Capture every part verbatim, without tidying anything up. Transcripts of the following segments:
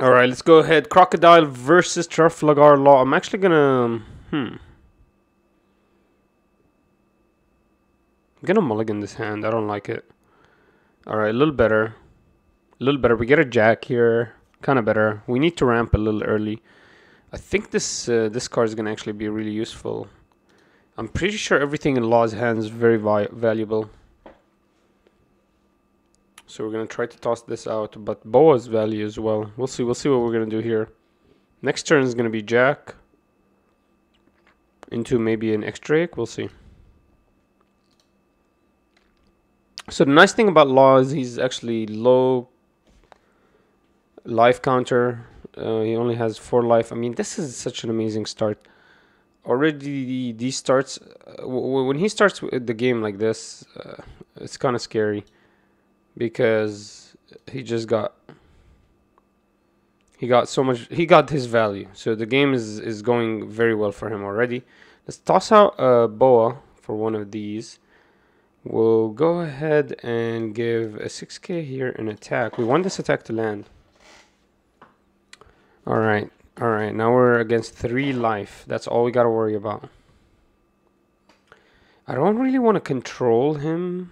All right, let's go ahead. Crocodile versus Trafalgar Law. I'm actually gonna hmm. I'm gonna mulligan this hand. I don't like it. All right, a little better. A little better. We get a jack here. Kind of better. We need to ramp a little early. I think this uh, this card is gonna actually be really useful. I'm pretty sure everything in Law's hands is very vi valuable. So we're gonna try to toss this out, but Boa's value as well. We'll see. We'll see what we're gonna do here. Next turn is gonna be jack into maybe an X Drake. We'll see. So the nice thing about Law is he's actually low life counter. Uh, he only has four life. I mean, this is such an amazing start. Already these starts uh, w when he starts the game like this, uh, it's kind of scary. Because he just got he got so much he got his value, so the game is is going very well for him already. Let's toss out uh, Boa for one of these. We'll go ahead and give a six K here an attack. We want this attack to land. All right, all right. Now we're against three life. That's all we got to worry about. I don't really want to control him.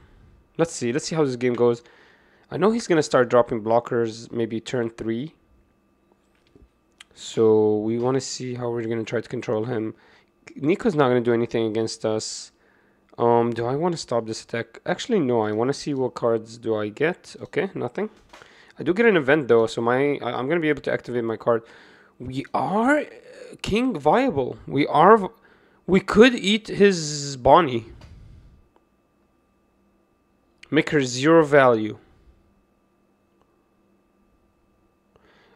Let's see. Let's see how this game goes. I know he's going to start dropping blockers maybe turn three. So we want to see how we're going to try to control him. Nico's not going to do anything against us. Um, do I want to stop this attack? Actually, no. I want to see what cards do I get. Okay, nothing. I do get an event, though. So my I, I'm going to be able to activate my card. We are king viable. We are. We could eat his Bonnie. Make her zero value.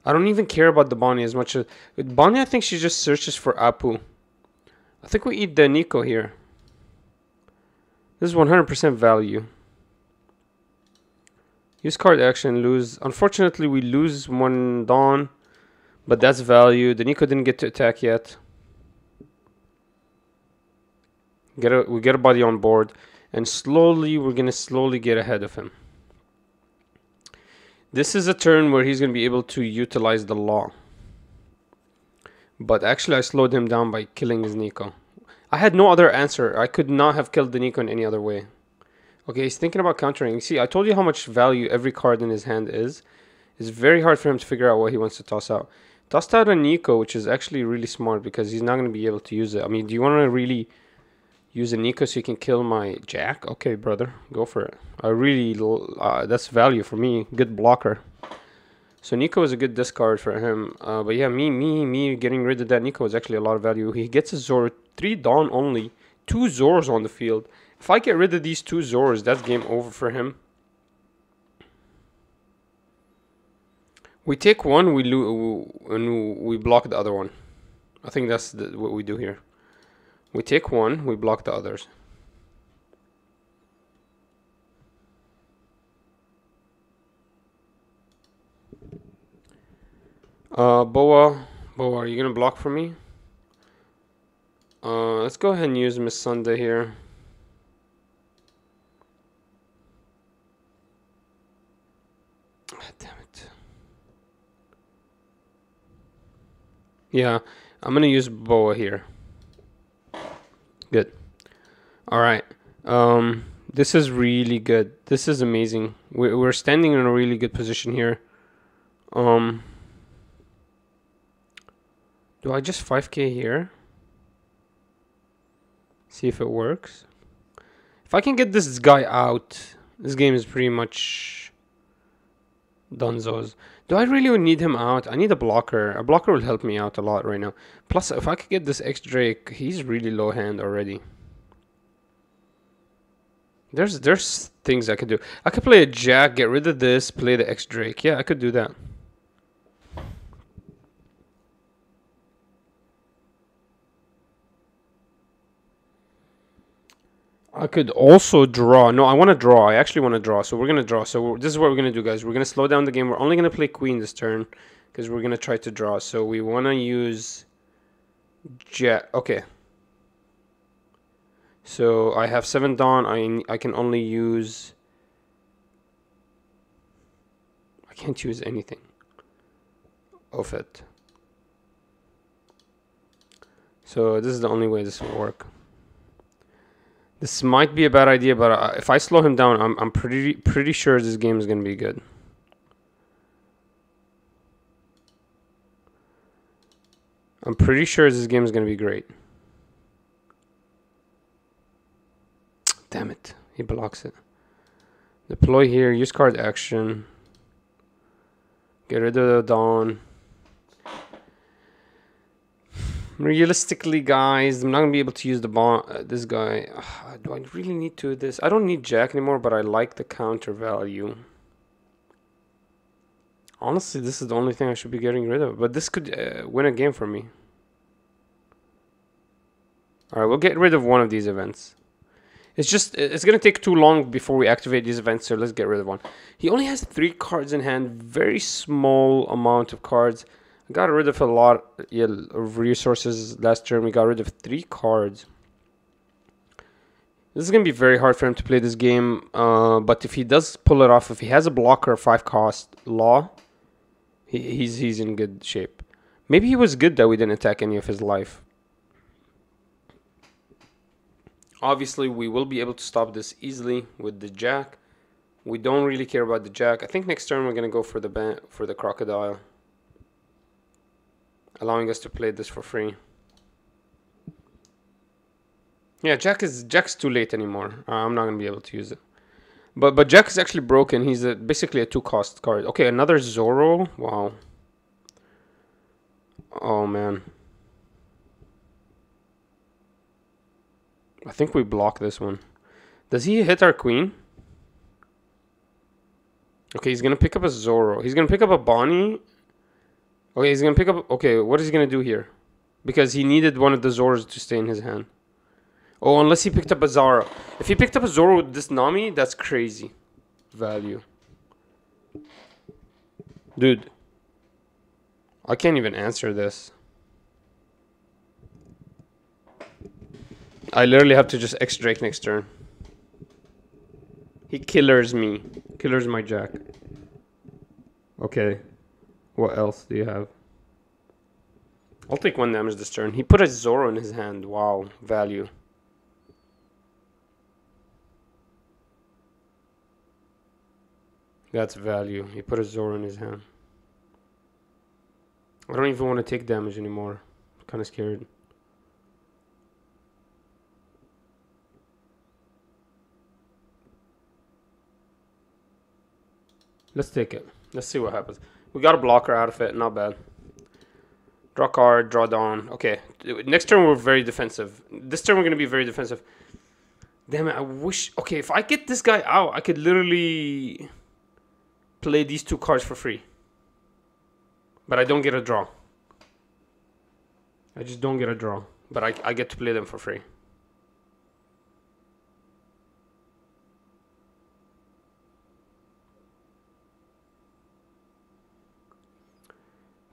I don't even care about the Bonnie as much as... With Bonnie, I think she just searches for Apu. I think we eat the Nico here. This is one hundred percent value. Use card action, lose. Unfortunately, we lose one Dawn. But that's value. The Nico didn't get to attack yet. Get a, we get a body on board. And slowly, we're going to slowly get ahead of him. This is a turn where he's going to be able to utilize the Law. But actually, I slowed him down by killing his Nico. I had no other answer. I could not have killed the Nico in any other way. Okay, he's thinking about countering. See, I told you how much value every card in his hand is. It's very hard for him to figure out what he wants to toss out. Tossed out a Nico, which is actually really smart because he's not going to be able to use it. I mean, do you want to really... use a Nico so you can kill my jack? Okay, brother. Go for it. I really... Uh, that's value for me. Good blocker. So Nico is a good discard for him. Uh, but yeah, me, me, me getting rid of that Nico is actually a lot of value. He gets a Zoro. Three Dawn only. Two Zoros on the field. If I get rid of these two Zoros, that's game over for him. We take one, we lose, and we block the other one. I think that's the, what we do here. We take one, we block the others. Uh, Boa, Boa, are you gonna block for me? Uh, let's go ahead and use Miss Sunday here. Ah, damn it. Yeah, I'm gonna use Boa here. Good. All right. Um, this is really good. This is amazing. We're, we're standing in a really good position here. Um, do I just five K here? See if it works. If I can get this guy out, this game is pretty much donezo's. Do I really need him out? I need a blocker. A blocker will help me out a lot right now. Plus, if I could get this X Drake, he's really low hand already. There's there's things I could do. I could play a jack, get rid of this, play the X Drake. Yeah, I could do that. I could also draw. No, I want to draw. I actually want to draw. So we're going to draw. So we're, this is what we're going to do, guys. We're going to slow down the game. We're only going to play queen this turn because we're going to try to draw. So we want to use jack. Okay. So I have seven Dawn. I, I can only use... I can't use anything. of it. So this is the only way this will work. This might be a bad idea, but I, if I slow him down, I'm, I'm pretty pretty sure this game is going to be good. I'm pretty sure this game is going to be great. Damn it. He blocks it. Deploy here. Use card action. Get rid of the Dawn. Realistically, guys, I'm not going to be able to use the bond. Uh, this guy. Uh, do I really need to do this? I don't need Jack anymore, but I like the counter value. Honestly, this is the only thing I should be getting rid of. But this could uh, win a game for me. Alright, we'll get rid of one of these events. It's just, it's going to take too long before we activate these events, so let's get rid of one. He only has three cards in hand. Very small amount of cards. I got rid of a lot of resources last turn. We got rid of three cards. This is going to be very hard for him to play this game. Uh, but if he does pull it off, if he has a blocker five cost law, he, he's he's in good shape. Maybe he was good that we didn't attack any of his life. Obviously, we will be able to stop this easily with the Jack. We don't really care about the Jack. I think next turn we're going to go for the ban for the Crocodile, allowing us to play this for free. Yeah, Jack is Jack's too late anymore. Uh, I'm not gonna be able to use it. But but Jack is actually broken. He's a, basically a two-cost card. Okay, another Zoro. Wow. Oh man. I think we block this one. Does he hit our queen? Okay, he's gonna pick up a Zoro. He's gonna pick up a Bonnie. Okay, he's gonna pick up. Okay, what is he gonna do here? Because he needed one of the Zoros to stay in his hand. Oh, unless he picked up a Zoro. If he picked up a Zoro with this Nami, that's crazy value. Dude, I can't even answer this. I literally have to just X Drake next turn. He killers me. Killers my Jack. Okay. What else do you have? I'll take one damage this turn. He put a Zoro in his hand. Wow, value. That's value. He put a Zoro in his hand. I don't even want to take damage anymore. I'm kind of scared. Let's take it. Let's see what happens. We got a blocker out of it. Not bad. Draw card. Draw down. Okay. Next turn we're very defensive. This turn we're going to be very defensive. Damn it. I wish... Okay, if I get this guy out, I could literally play these two cards for free. But I don't get a draw. I just don't get a draw. But I, I get to play them for free.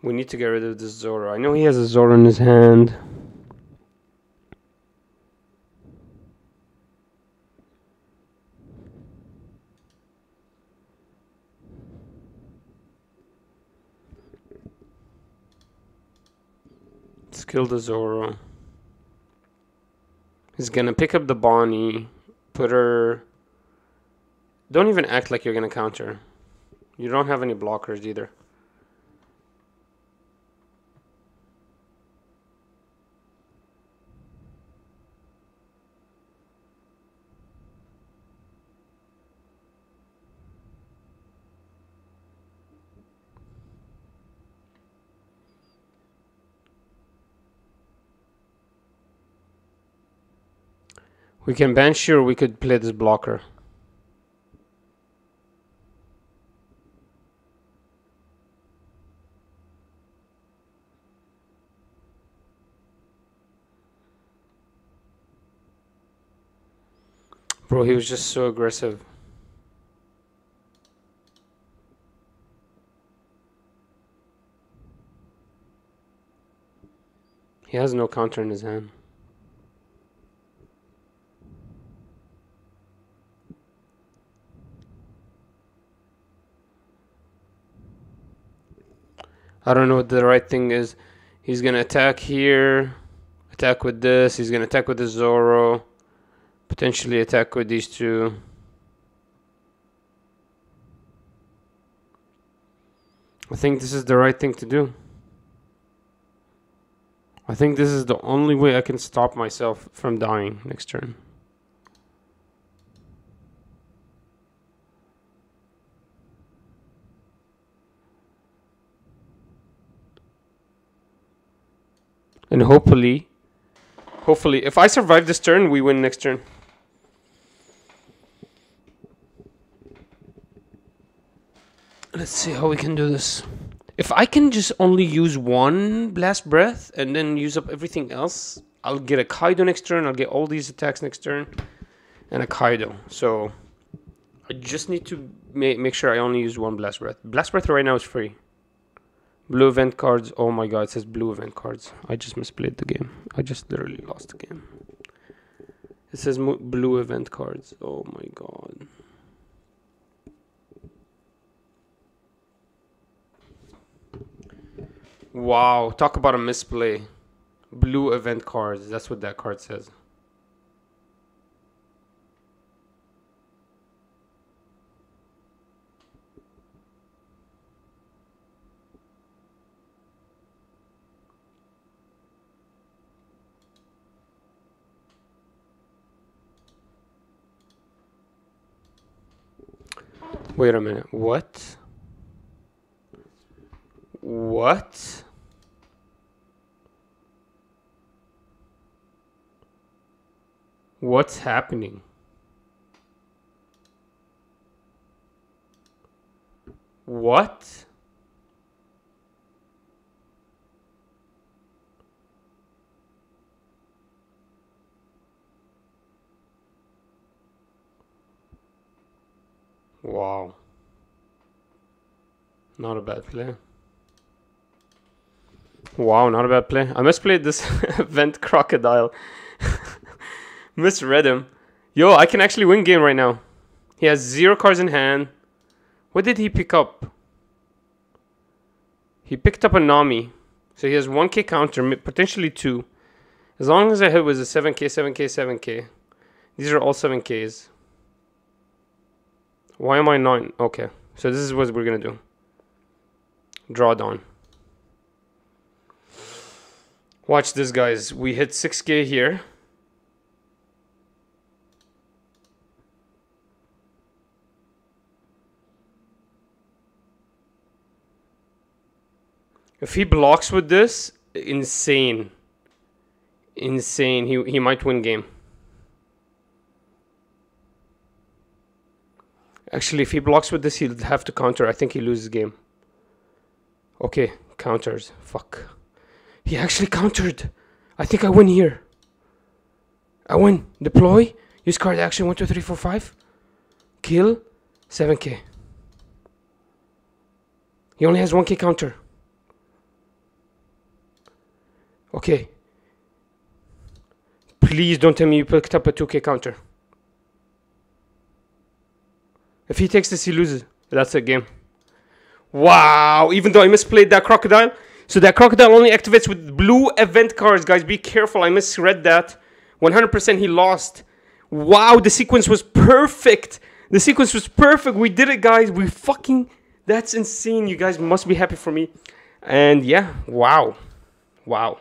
We need to get rid of this Zoro. I know he has a Zoro in his hand. Let's kill the Zoro. He's gonna pick up the Bonnie. Put her... Don't even act like you're gonna counter. You don't have any blockers either. We can Banshee or we could play this blocker. Bro, he was just so aggressive. He has no counter in his hand. I don't know what the right thing is. He's gonna attack here, attack with this, he's gonna attack with the Zoro, potentially attack with these two. I think this is the right thing to do. I think this is the only way I can stop myself from dying next turn. And hopefully, hopefully, if I survive this turn, we win next turn. Let's see how we can do this. If I can just only use one Blast Breath and then use up everything else, I'll get a Kaido next turn, I'll get all these attacks next turn, and a Kaido. So, I just need to ma make sure I only use one Blast Breath. Blast Breath right now is free. Blue event cards, oh my god, it says blue event cards. I just misplayed the game. I just literally lost the game. It says mo blue event cards, oh my god. Wow, talk about a misplay. Blue event cards, that's what that card says. Wait a minute, what? What? What's happening? What? Wow. Not a bad play. Wow, not a bad play. I misplayed this event Crocodile. Misread him. Yo, I can actually win game right now. He has zero cards in hand. What did he pick up? He picked up a Nami. So he has one K counter, potentially two. As long as I hit with a seven K, seven K, seven K. These are all seven Ks. Why am I nine? Okay, so this is what we're gonna do. Draw down. Watch this, guys. We hit six K here. If he blocks with this, insane. Insane. He he might win game. Actually, if he blocks with this, he'll have to counter. I think he loses game. Okay, counters. Fuck. He actually countered. I think I win here. I win. Deploy. Use card action. one, two, three, four, five. Kill. seven K. He only has one K counter. Okay. Please don't tell me you picked up a two K counter. If he takes this, he loses. That's a game. Wow, even though I misplayed that Crocodile. So that Crocodile only activates with blue event cards, guys. Be careful, I misread that. one hundred percent he lost. Wow, the sequence was perfect. The sequence was perfect. We did it, guys. We fucking... That's insane. You guys must be happy for me. And yeah, wow. Wow.